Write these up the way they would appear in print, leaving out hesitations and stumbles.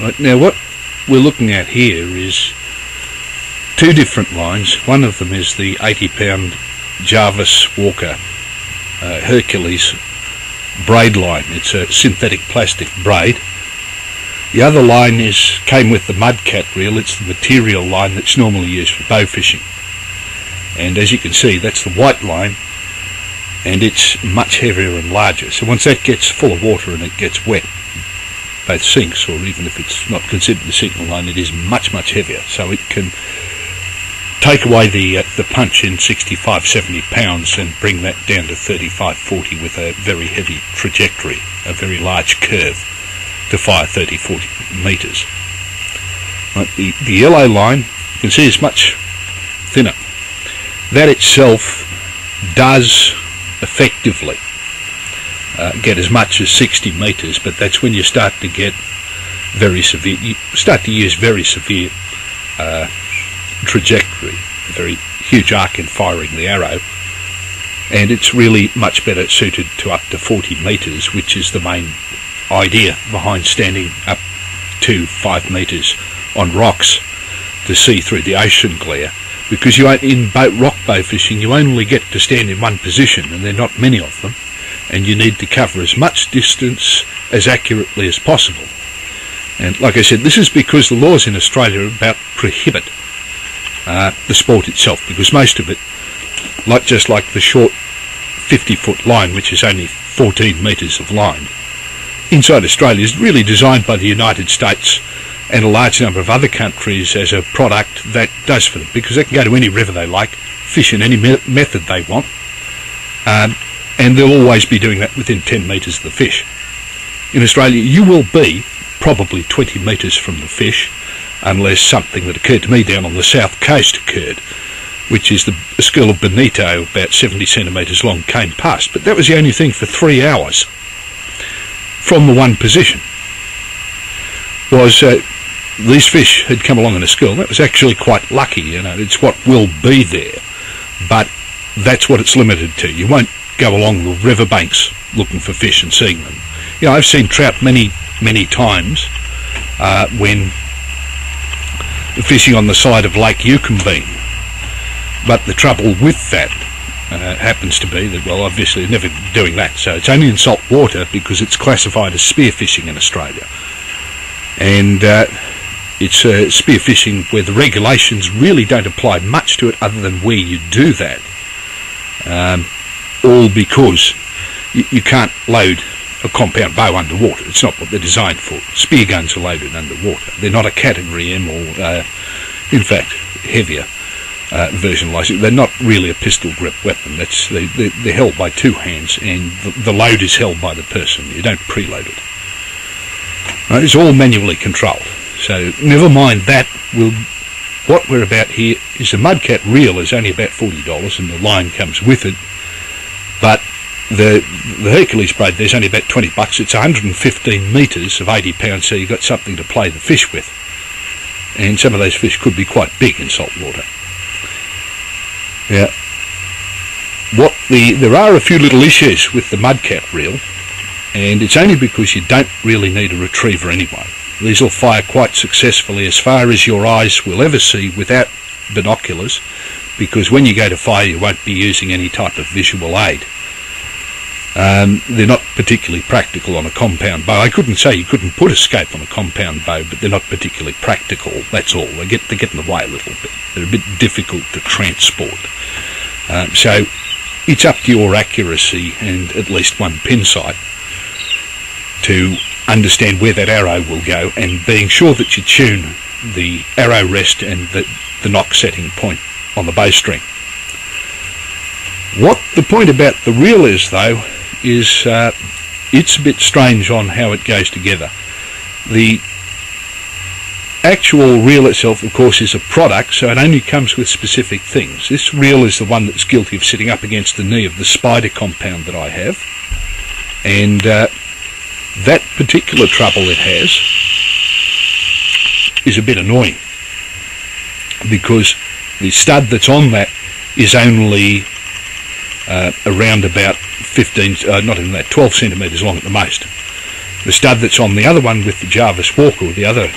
Right, now what we're looking at here is two different lines. One of them is the 80-pound Jarvis Walker Hercules braid line. It's a synthetic plastic braid. The other line came with the mudcat reel. It's the material line that's normally used for bow fishing. And as you can see, that's the white line, and it's much heavier and larger. So once that gets full of water and it gets wet, both sinks, or even if it's not considered the signal line, it is much, much heavier. So it can take away the punch in 65, 70 pounds and bring that down to 35, 40 with a very heavy trajectory, a very large curve to fire 30, 40 meters. Right, the yellow line, you can see, is much thinner. That itself does effectively get as much as 60 meters, but that's when you start to get very severe. You start to use very severe trajectory, a very huge arc in firing the arrow, and it's really much better suited to up to 40 meters, which is the main idea behind standing up to 5 meters on rocks to see through the ocean glare, because you ain't in rock bow fishing. You only get to stand in one position, and there are not many of them, and you need to cover as much distance as accurately as possible. And like I said, this is because the laws in Australia about prohibit the sport itself, because most of it, just like the short 50-foot line, which is only 14 meters of line inside Australia, is really designed by the United States and a large number of other countries as a product that does for them, because they can go to any river they like, fish in any method they want, and they'll always be doing that within 10 meters of the fish. In Australia, you will be probably 20 meters from the fish, unless something that occurred to me down on the south coast occurred, which is a school of bonito about 70 centimeters long came past, but that was the only thing for 3 hours from the one position. Was these fish had come along in a school. That was actually quite lucky, you know, it's what will be there, but that's what it's limited to. You won't go along the riverbanks looking for fish and seeing them. You know, I've seen trout many, many times when fishing on the side of Lake Eucumbene, but the trouble with that happens to be that, well, obviously they're never doing that, so it's only in salt water because it's classified as spearfishing in Australia. And it's spearfishing where the regulations really don't apply much to it other than where you do that, all because you can't load a compound bow underwater. It's not what they're designed for. Spear guns are loaded underwater. They're not a category M or in fact heavier version license. They're not really a pistol grip weapon. That's they're held by two hands, and the load is held by the person. You don't preload it. It's all manually controlled, so never mind that. What we're about here is the mudcat reel is only about $40, and the line comes with it, but the Hercules braid there's only about $20. It's 115 meters of 80 pounds, so you've got something to play the fish with, and some of those fish could be quite big in salt water. Yeah, there are a few little issues with the mudcat reel, and it's only because you don't really need a retriever anyway. These will fire quite successfully as far as your eyes will ever see without binoculars, because when you go to fire you won't be using any type of visual aid. They're not particularly practical on a compound bow. I couldn't say you couldn't put a scope on a compound bow, but they're not particularly practical, that's all. They get in the way a little bit. They're a bit difficult to transport. So it's up to your accuracy and at least one pin sight to understand where that arrow will go, and being sure that you tune the arrow rest and the knock setting point on the bowstring. What the point about the reel is, though, is it's a bit strange on how it goes together. The actual reel itself, of course, is a product, so it only comes with specific things. This reel is the one that's guilty of sitting up against the knee of the spider compound that I have, and that particular trouble it has is a bit annoying, because the stud that's on that is only around about 12 centimetres long at the most, The stud that's on the other one with the Jarvis Walker, the other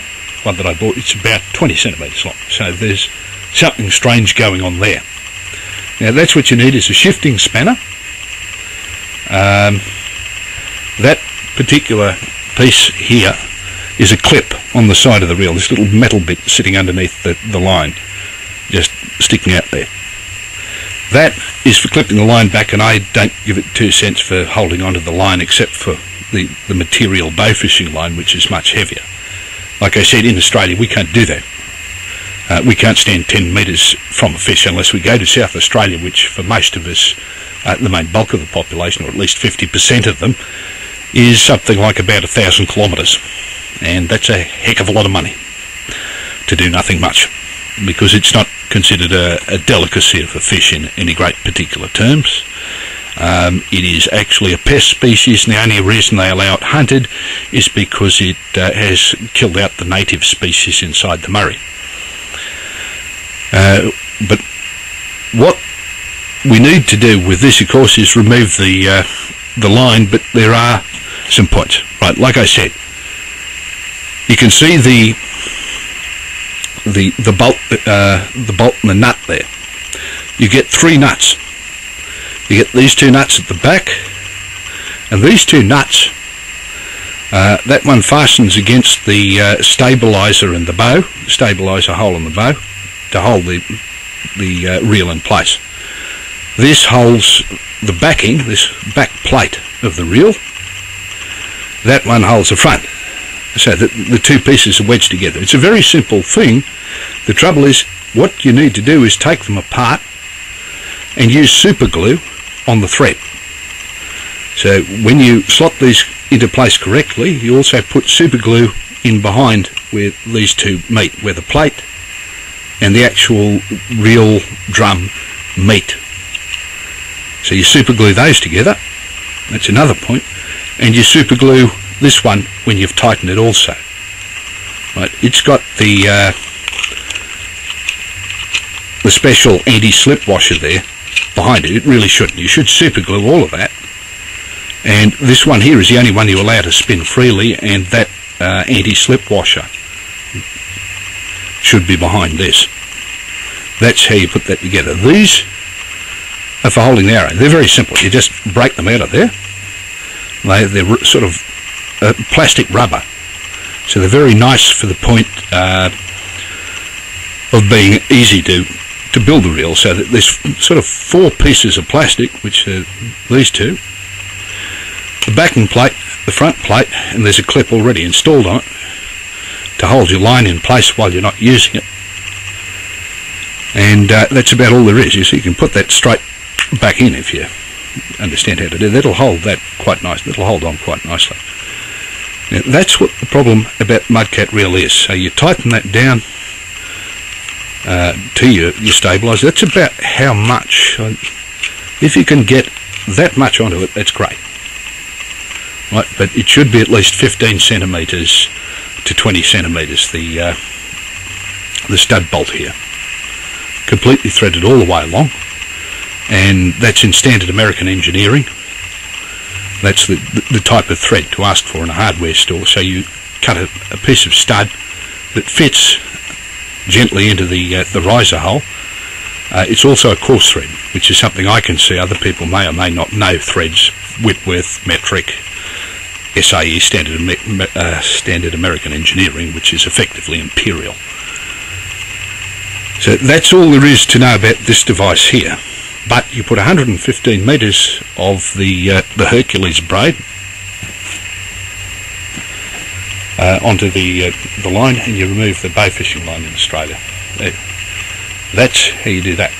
one that I bought, it's about 20 centimetres long, so there's something strange going on there. Now that's what you need, is a shifting spanner. That particular piece here is a clip on the side of the reel, this little metal bit sitting underneath the line, just sticking out there. That is for clipping the line back, and I don't give it 2 cents for holding onto the line, except for the material bow fishing line, which is much heavier. Like I said, in Australia we can't do that. We can't stand 10 metres from a fish unless we go to South Australia, which for most of us, the main bulk of the population, or at least 50% of them, is something like about 1,000 kilometres, and that's a heck of a lot of money to do nothing much, because it's not considered a delicacy of a fish in any great particular terms. It is actually a pest species, and the only reason they allow it hunted is because it has killed out the native species inside the Murray. But what we need to do with this, of course, is remove the line, but there are some points. Right, like I said, you can see the bolt and the nut there. You get 3 nuts. You get these 2 nuts at the back, and these 2 nuts, that one fastens against the stabilizer and the bow, the stabilizer hole in the bow, to hold the reel in place. This holds the backing, this back plate of the reel. That one holds the front, so that the 2 pieces are wedged together. It's a very simple thing. The trouble is, what you need to do is take them apart and use super glue on the thread. So when you slot these into place correctly, you also put super glue in behind where these 2 meet, where the plate and the actual reel drum meet. So you super glue those together, that's another point, and you super glue this one when you've tightened it also. Right, it's got the special anti-slip washer there behind it. It really shouldn't. You should super glue all of that, and this one here is the only one you allow to spin freely, and that anti-slip washer should be behind this. That's how you put that together. These are for holding the arrow. They're very simple. You just break them out of there. They're sort of plastic rubber, so they're very nice for the point of being easy to build the reel. So that there's sort of 4 pieces of plastic, which are these 2, the backing plate, the front plate, and there's a clip already installed on it to hold your line in place while you're not using it. And that's about all there is. You see, you can put that straight back in if you understand how to do that. It'll hold that quite nice. It'll hold on quite nicely. Now, that's what the problem about mudcat reel is. So you tighten that down to your stabiliser. That's about how much. If you can get that much onto it, that's great. Right, but it should be at least 15 centimetres to 20 centimetres, the stud bolt here, completely threaded all the way along, and that's in standard American engineering. That's the type of thread to ask for in a hardware store. So you cut a piece of stud that fits gently into the riser hole. It's also a coarse thread, which is something I can see other people may or may not know. Threads, Whitworth, metric, SAE, standard American engineering, which is effectively imperial. So that's all there is to know about this device here. But you put 115 metres of the Hercules braid onto the line, and you remove the bow fishing line in Australia. That's how you do that.